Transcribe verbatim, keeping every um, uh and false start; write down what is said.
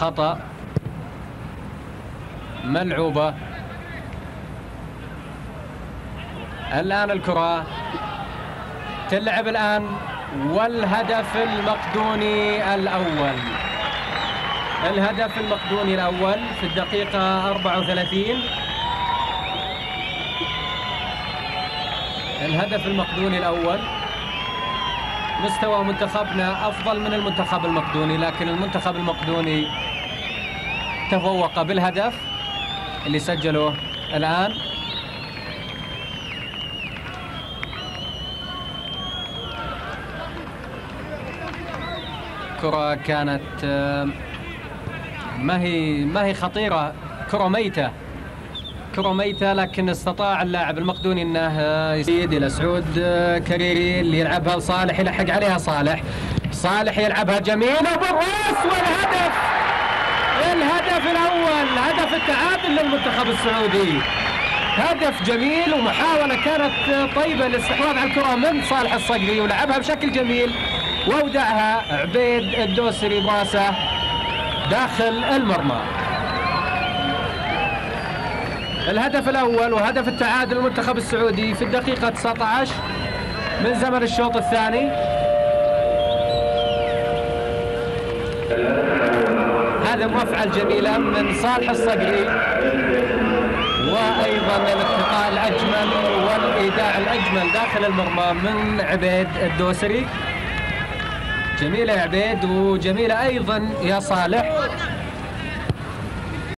خطأ، ملعوبة. الآن الكرة تلعب الآن، والهدف المقدوني الأول، الهدف المقدوني الأول في الدقيقة أربعة وثلاثين، الهدف المقدوني الأول. مستوى منتخبنا أفضل من المنتخب المقدوني، لكن المنتخب المقدوني تفوق بالهدف اللي سجله الآن. كرة كانت ما هي ما هي خطيرة، كرة ميتة، كرة ميتة، لكن استطاع اللاعب المقدوني انه يسيد الى سعود كريري اللي يلعبها لصالح، يلحق عليها صالح، صالح يلعبها جميلة بالراس، والهدف، الهدف الأول، هدف التعادل للمنتخب السعودي. هدف جميل ومحاولة كانت طيبة للاستحواذ على الكرة من صالح الصقري، ولعبها بشكل جميل وودعها عبيد الدوسري براسه داخل المرمى. الهدف الأول وهدف التعادل المنتخب السعودي في الدقيقة تسعة عشر من زمن الشوط الثاني. هذا مفعل جميلة من صالح الصقري، وأيضا الالتقاء الأجمل والإيداع الأجمل داخل المرمى من عبيد الدوسري. جميلة يا عبيد، وجميلة أيضا يا صالح.